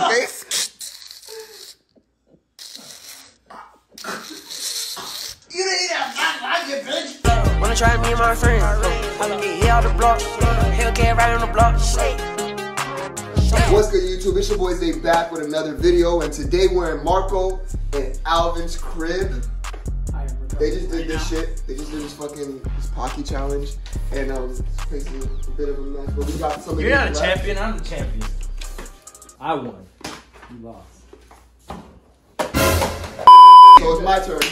your face. You didn't eat that like you, bitch. Wanna try me and my friends? Yeah, out the block. Hellcat right on the block. What's good, YouTube? It's your boys, Dave, back with another video, and today we're in Marco and Alvin's crib. They just did this shit. They just did this fucking Paqui challenge, and it's basically a bit of a mess. But we got something. You're not a champion. I'm the champion. I won. You lost. So it's my turn.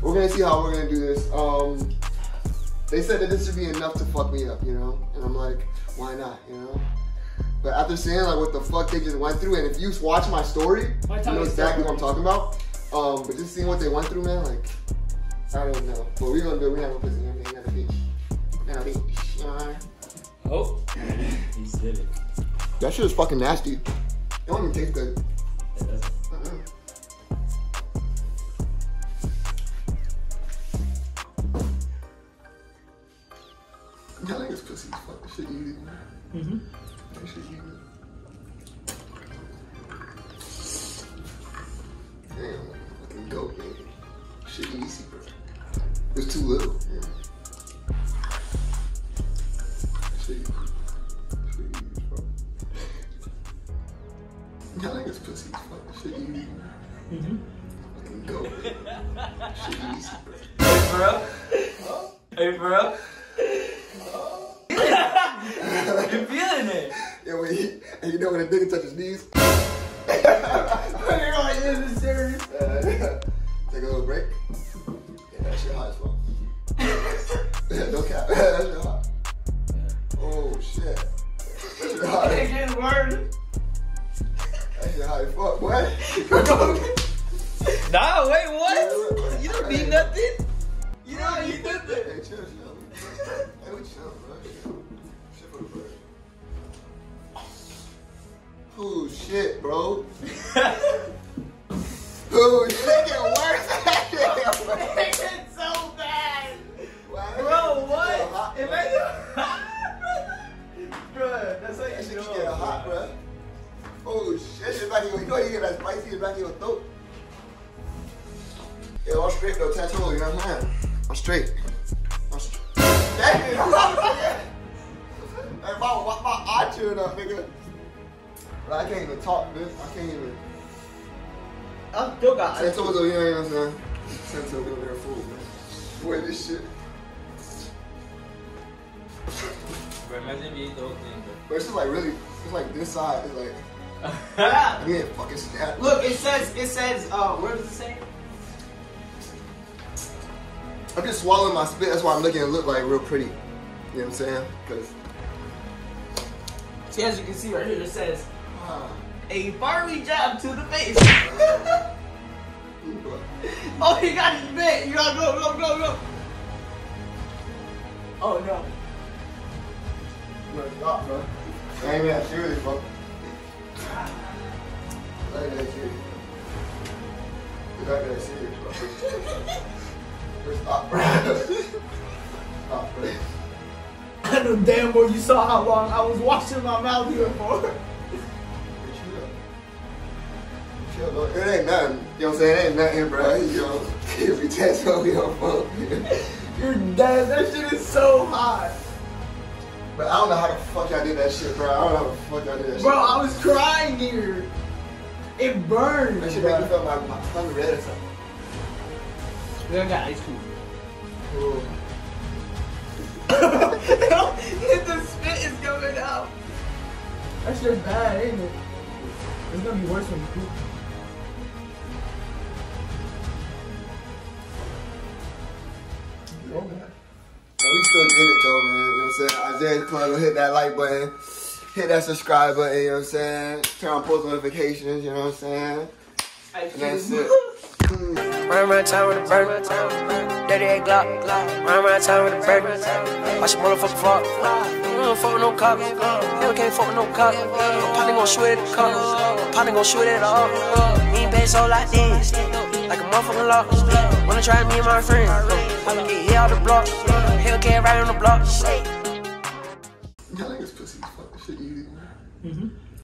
We're gonna see how we're gonna do this. They said that this should be enough to fuck me up, you know. And I'm like, why not, you know? But after seeing like what the fuck they just went through, and if you watch my story, you know exactly what I'm talking about. But just seeing what they went through, man, like, I don't know. But we're gonna do it. We have a place in here, not a beach. You know what I mean? Oh, he did it. That shit is fucking nasty. It don't even taste good. It doesn't. I like this pussy as fuck. Shit easy. Mm-hmm. That shit easy. Damn, fucking dope, man. Shit easy, bro. It's too little. Yeah. Shit. I like this pussy as fuck. Shit easy. Mm-hmm. Fucking dope, man. Shit easy, bro. Hey, bro. Huh? Hey, bro. You're feeling it. Yeah, when he, and you know when a nigga touches knees. You're like, this is serious. Take a little break. Yeah, that shit hot as fuck. No cap. That shit hot. Yeah. Oh shit. That shit hot. That shit hot as fuck. What? Nah, wait, what? You don't need nothing. You don't need nothing. Hey, chill, chill. Hey, we chill, bro. Oh shit, bro. Oh shit, get worse. It's so bad. Wow. Bro, what? Hot, it makes it hot, bro. That's how you should get hot, bro. Oh shit, it's back here. You know you get that spicy, it's back in your throat. Yo, I'm straight though, tattoo. You know what I'm saying? I'm straight. I'm straight. That is hot. Like my eye chewing up, nigga. Like, I can't even talk, bitch. I can't even. I still got eyes. Sento's over here, you know what I'm saying? Sento's over there, fool, man. Boy, this shit. Bro, imagine if you eat the whole thing, bro. But it's just like really, it's like this side. It's like. I'm getting fucking stabbed. Look, it says, where does it say? I'm just swallowing my spit. That's why I'm looking and look like real pretty. You know what I'm saying? Because. See, as you can see right here, it says, a fiery jab to the face. Oh, he got his bit. You gotta go, go, go, go. Oh, no. No, stop, bro. I ain't that serious, bro. I ain't that serious, bro. I ain't that serious, bro. Stop, bro. Stop, bro. I know damn well you saw how long I was washing my mouth here for. Chill, bro. It ain't nothing. You know what I'm saying? It ain't nothing, bro. Yo, if you test on me, I'm fucked. You're dead. That shit is so hot. But I don't know how the fuck I did that shit, bro. I don't know how the fuck I did that shit. Bro, I was crying here. It burned. That shit make me feel like my tongue red or something. We don't got ice cream. Ooh. The spit is going out. That shit's bad, ain't it? It's gonna be worse when you poop. Oh, man. We still did it though, man. You know what I'm saying? Isaiah's Club, hit that like button, hit that subscribe button, you know what I'm saying? Turn on post notifications, you know what I'm saying? And that's it. Run around town with a burn, 38 Glock. Run around town with a burn. I should motherfucking fuck. You don't fuck with no cop. You can't fuck with no cop. I'm probably gon' shoot it at the cop. I'm probably gon' shoot it all. Me and Bass all like this, like a motherfucking lock. Wanna try me and my friend? I'ma get hit out the block. Hellcat right on the block.